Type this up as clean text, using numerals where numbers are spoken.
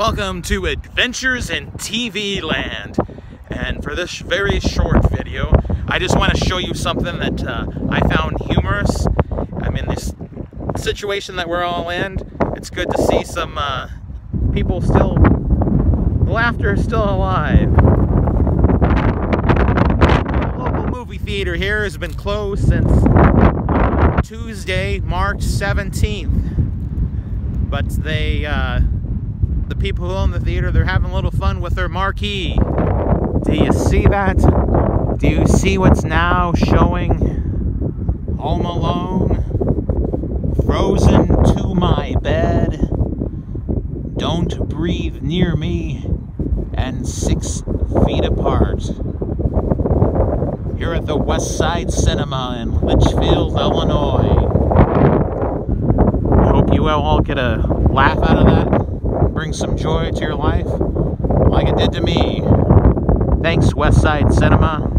Welcome to Adventures in TV Land, and for this very short video I just want to show you something that I found humorous. I'm in this situation that we're all in. It's good to see some people still, the laughter is still alive. The local movie theater here has been closed since Tuesday, March 17th, but they the people who own the theater, they're having a little fun with their marquee. Do you see that? Do you see what's now showing? Home Alone, Frozen to My Bed, Don't Breathe Near Me, and 6 Feet Apart. Here at the Westside Cinema in Litchfield, Illinois. I hope you all get a laugh out of that. Bring some joy to your life like it did to me. Thanks, Westside Cinema.